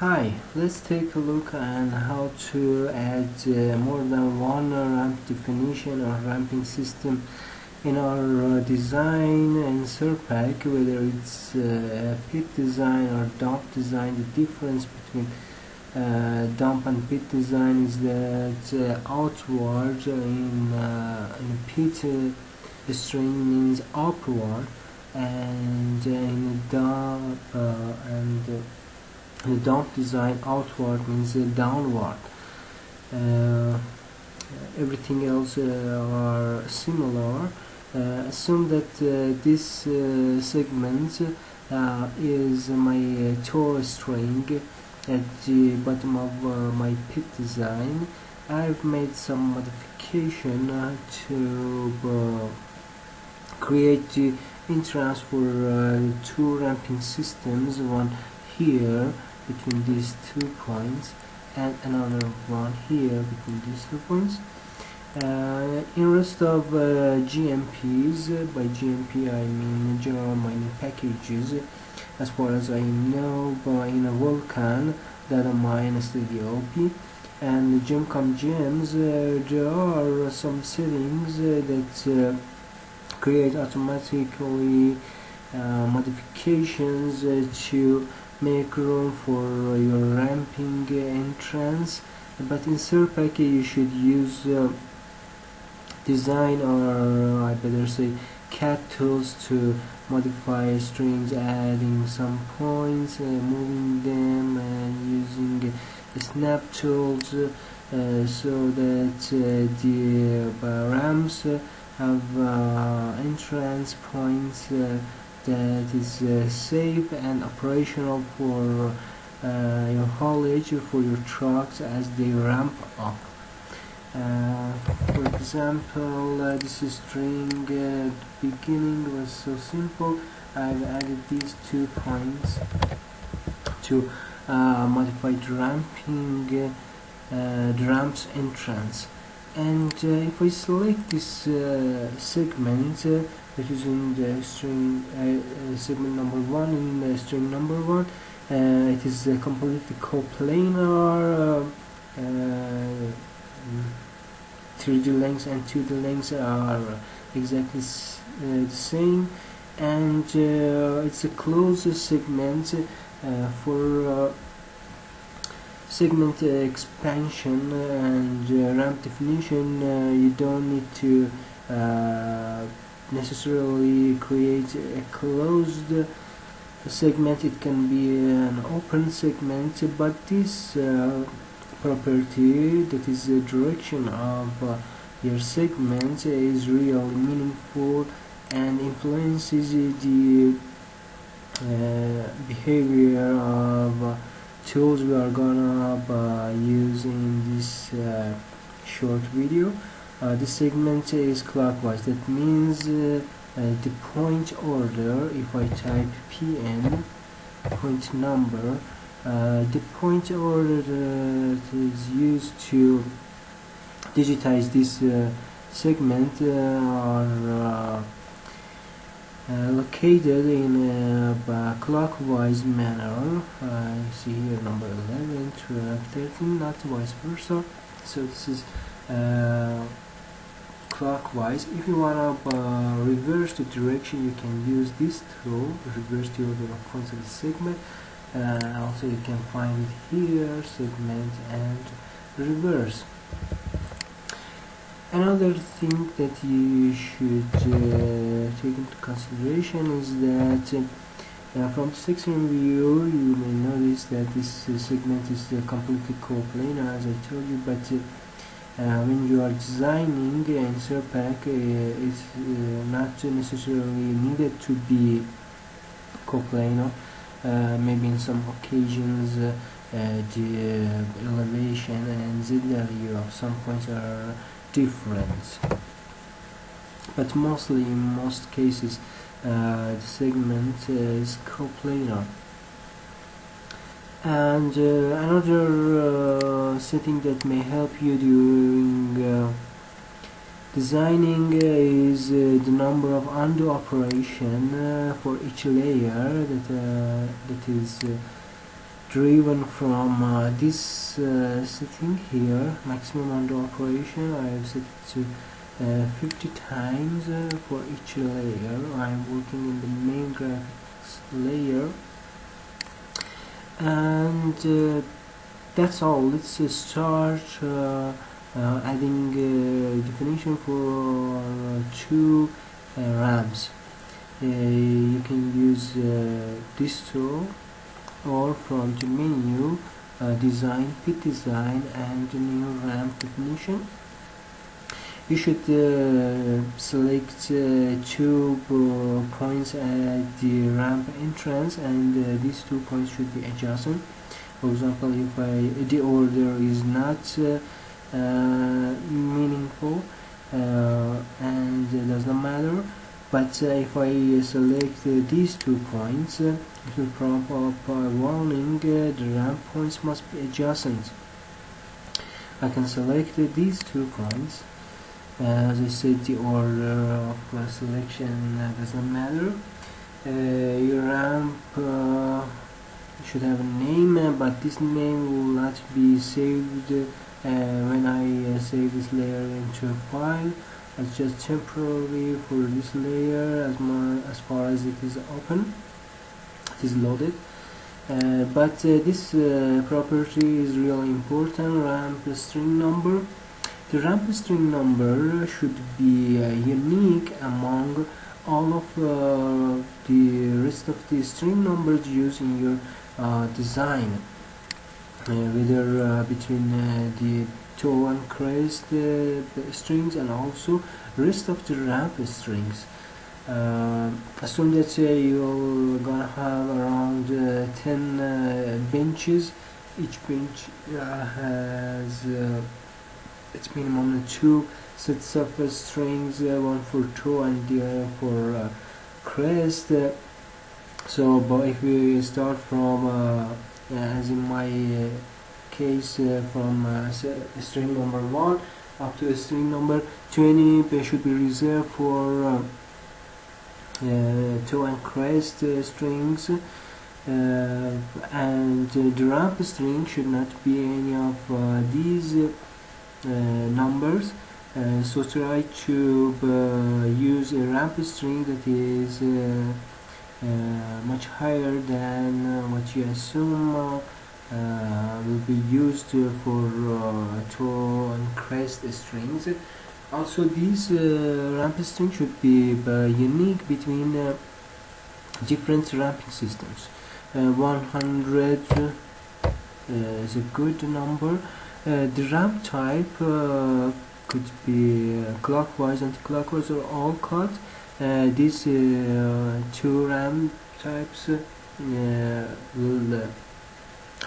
Hi, let's take a look on how to add more than one ramp definition or ramping system in our design in Surpac, whether it's pit design or dump design. The difference between dump and pit design is that outward in pit string means upward, and in dump the dump design outward means downward. Everything else are similar. Assume that this segment is my toe string at the bottom of my pit design. I've made some modification to create the entrance for two ramping systems, one here between these 2 points and another one here between these 2 points. In rest of GMPs, by GMP I mean general mining packages. As far as I know, by in a Vulcan, data mine, SDOP, and Gemcom Gems, there are some settings that create automatically modifications to make room for your ramping entrance, but in Surpac you should use design, or I better say CAD tools, to modify strings, adding some points, moving them, and using snap tools so that the ramps have entrance points that is safe and operational for your haulage, for your trucks as they ramp up. For example, this string beginning was so simple. I've added these 2 points to modify the ramping, the ramp's entrance. And if I select this segment, that is in the string segment number 1, in the string number 1, it is completely coplanar, 3D lengths and 2D lengths are exactly the same, and it's a closed segment for segment expansion and ramp definition. You don't need to necessarily create a closed segment. It can be an open segment, but this property, that is the direction of your segment, is really meaningful and influences the behavior of tools we are gonna use in this short video. This segment is clockwise, that means the point order. If I type PN, point number, the point order that is used to digitize this segment are located in a clockwise manner. You see here number 11, 12, 13, not vice versa. So this is clockwise. If you want to reverse the direction, you can use this tool, reverse the order of points of the segment. Also you can find it here, segment and reverse. Another thing that you should take into consideration is that from the section view you may notice that this segment is completely coplanar, as I told you, but when you are designing in Surpac, it's not necessarily needed to be coplanar. Maybe in some occasions the elevation and z value of some points are different, but mostly, in most cases, the segment is coplanar. And another setting that may help you during designing is the number of undo operation for each layer, that is driven from this setting here, maximum under operation. I have set it to 50 times for each layer. I am working in the main graphics layer, and that's all. Let's start adding definition for two ramps. You can use this tool or from the menu, design, fit design, and new ramp definition. You should select two points at the ramp entrance, and these 2 points should be adjacent. For example, if the order is not meaningful and doesn't matter, but if I select these 2 points, it will prompt up a warning, the ramp points must be adjacent. I can select these 2 points. As I said, the order of selection doesn't matter. Your ramp should have a name, but this name will not be saved when I save this layer into a file. It's just temporary for this layer as far as it is open, it is loaded. But this property is really important, ramp string number. The ramp string number should be unique among all of the rest of the string numbers used in your design, whether between the toe and crest strings and also rest of the ramp strings. Assume that you're gonna have around 10 benches. Each bench has its minimum 2 sets of strings, one for toe and the other for crest. So, but if we start from, as in my case, from string number 1 up to string number 20, they should be reserved for toe and crest strings, and the ramp string should not be any of these numbers. So try to use a ramp string that is much higher than what you assume will be used for toe and crest strings. Also, these ramp strings should be unique between different ramping systems. 100 is a good number. The ramp type could be clockwise, anti-clockwise, or all cut. These two ramp types will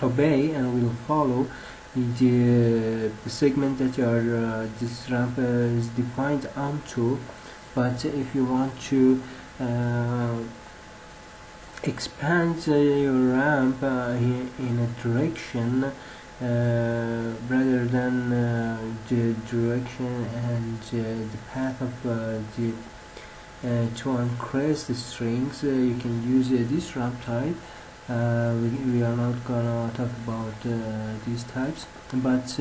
obey and will follow the segment that your this ramp is defined onto. But if you want to expand your ramp in a direction rather than the direction and the path of the toe and crest strings, you can use this ramp type. We are not gonna talk about these types, but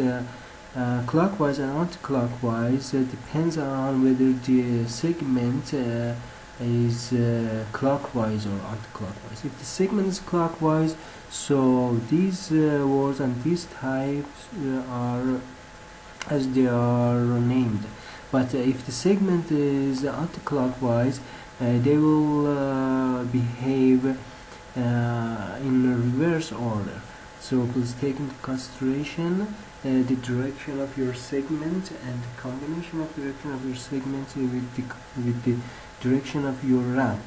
clockwise and anti-clockwise depends on whether the segment is clockwise or anti-clockwise. If the segment is clockwise, so these words and these types are as they are named. But if the segment is anti-clockwise, they will behave in reverse order. So please take into consideration the direction of your segment and the combination of direction of your segment with the direction of your ramp.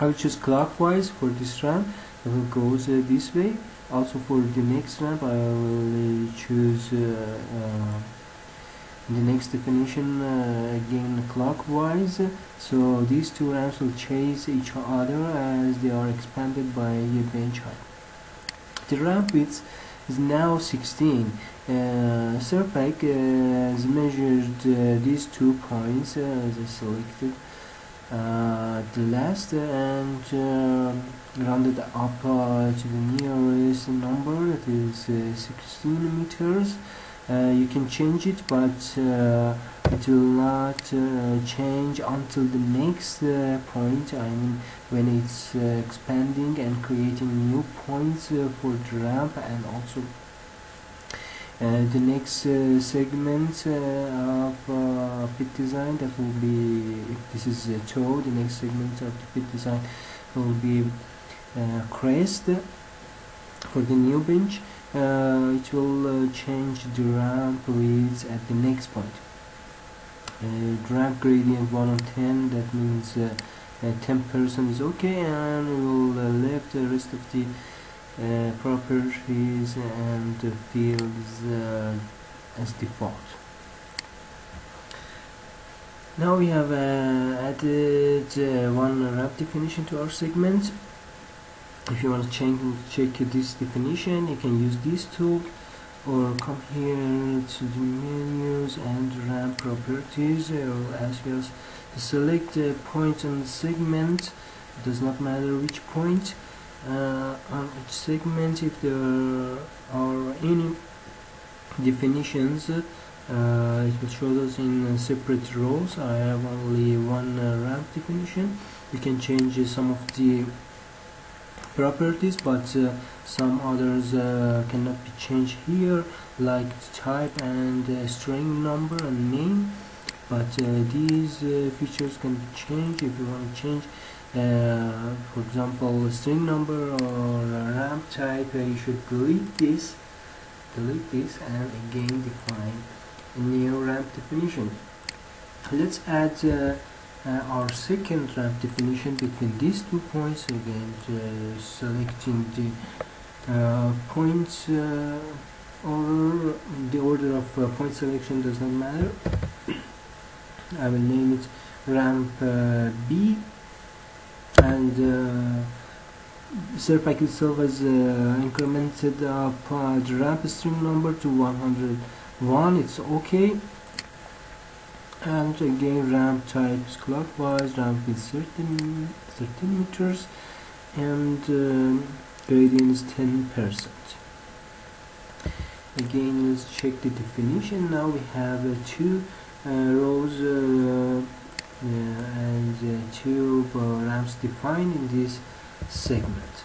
I will choose clockwise for this ramp. It will go this way. Also for the next ramp, I will choose the next definition again clockwise. So these two ramps will chase each other as they are expanded by a bench height. The ramp width is now 16. Surpac has measured these 2 points as I selected. the last and rounded up to the nearest number, that is 16 meters. You can change it, but it will not change until the next point, I mean when it's expanding and creating new points for the ramp, and also the next segment of pit design, that will be, if this is a toe, the next segment of the pit design will be crest for the new bench. It will change the ramp width at the next point. Ramp gradient 1 on 10, that means 10% is okay, and we'll leave the rest of the properties and fields as default. Now we have added one ramp definition to our segment. If you want to check this definition, you can use this tool, or come here to the menus and ramp properties. It will ask us to select a point on the segment. It does not matter which point. On each segment, if there are any definitions, it will show us in separate rows. I have only one ramp definition. We can change some of the properties, but some others cannot be changed here, like type and string number and name, but these features can be changed. If you want to change for example string number or ramp type, you should delete this and again define a new ramp definition. Let's add our second ramp definition between these two points. Again, selecting the points or the order of point selection does not matter. I will name it ramp B, and Surpac itself has incremented up the ramp stream number to 101. It's okay. And again, ramp types clockwise, ramp is 13 meters, and gradient is 10%. Again, let's check the definition. Now we have two rows and two ramps defined in this segment.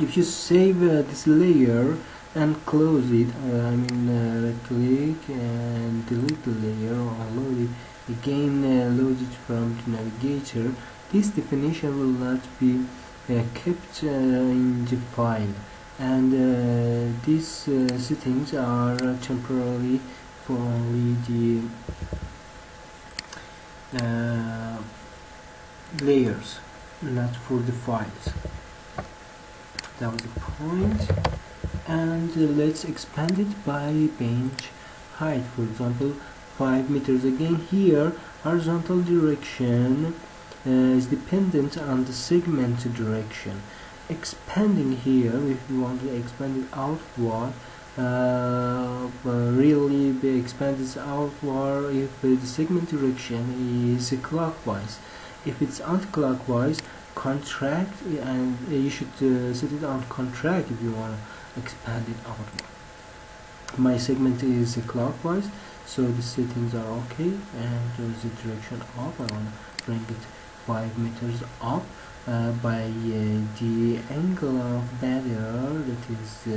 If you save this layer and close it, I mean click and delete the layer, or load it again, load it from the navigator, this definition will not be kept in the file, and these settings are temporarily for only the layers, not for the files. That was the point. And let's expand it by bench height, for example 5 meters. Again, here horizontal direction is dependent on the segment direction. Expanding here, if you want to expand it outward, really be expanded outward if the segment direction is clockwise. If it's anti-clockwise, contract, and you should set it on contract if you want to expand it outward. My segment is clockwise, so the settings are okay, and there is a direction up. I want to bring it 5 meters up by the angle of that error, that is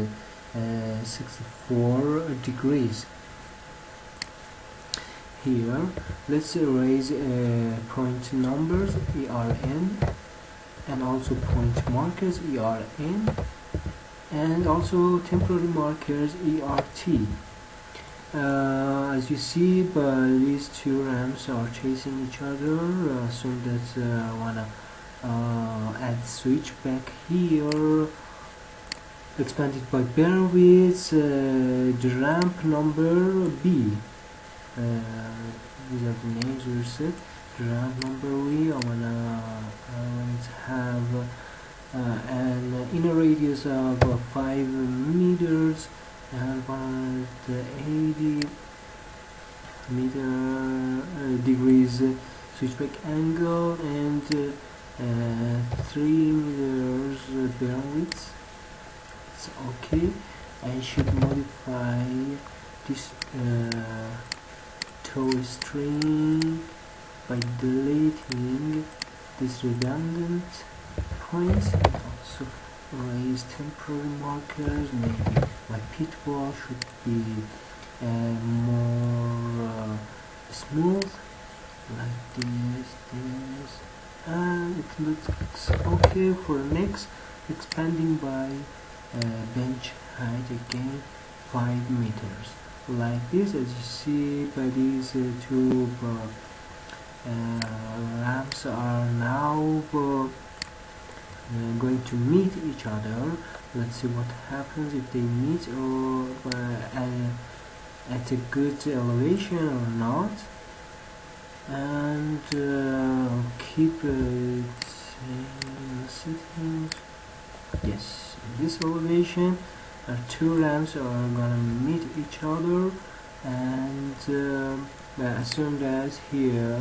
64 degrees. Here, let's erase point numbers ERN, and also point markers ERN, and also temporary markers ERT. As you see, these two ramps are chasing each other. Assume that I wanna add switch back here. Expand it by bearing width, the ramp number B. These are the names we set. The ramp number B, I wanna have an inner radius of 5 meters and about 80 degrees switchback angle and 3 meters bandwidth. It's okay. I should modify this tow string by deleting this redundant points and also erase temporary markers. Maybe my pit wall should be more smooth, like this, and it looks okay. For next, expanding by bench height again 5 meters, like this. As you see, by these two ramps are now going to meet each other. Let's see what happens if they meet, or at a good elevation or not. And keep it in settings. Yes, in this elevation our two ramps are gonna meet each other, and assume that here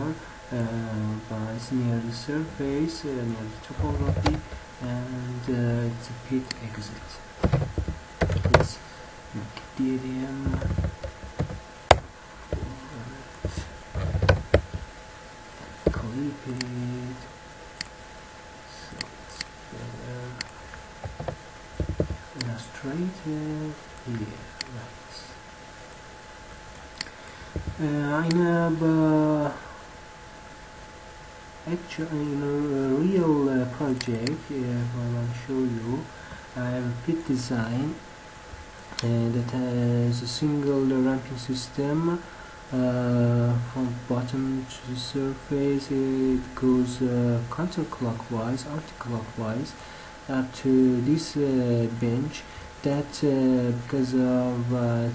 by near the surface, near the topography, and it's a pit exit. Let's make it DDM. So it's better illustrated here, right. In a real project, I will show you, I have a pit design that has a single ramping system. From bottom to the surface it goes counterclockwise, anti-clockwise up to this bench. That because of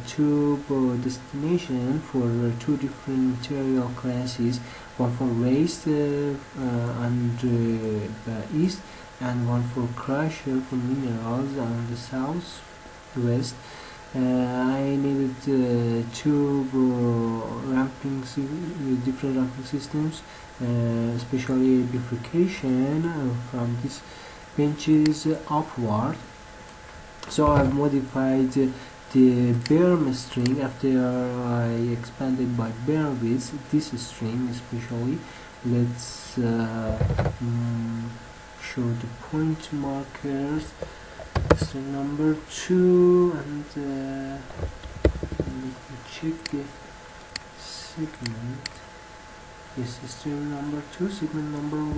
two destination for two different material classes, one for waste on the east, and one for crusher for minerals on the south west. I needed two different ramping systems, especially bifurcation from these benches upward. So I've modified the berm string after I expanded by berm width, this string especially. Let's show the point markers. String number 2, and let me check the segment. Yes, string number 2, segment number 1.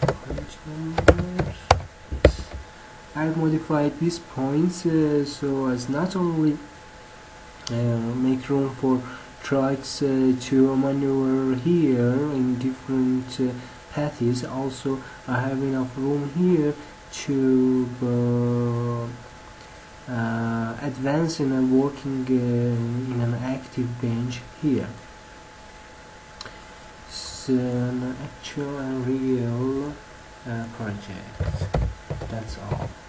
Point numbers. Yes. I've modified these points so as not only make room for trucks to maneuver here in different paths, also I have enough room here to advance in a working in an active bench here. It's an actual and real project. That's all.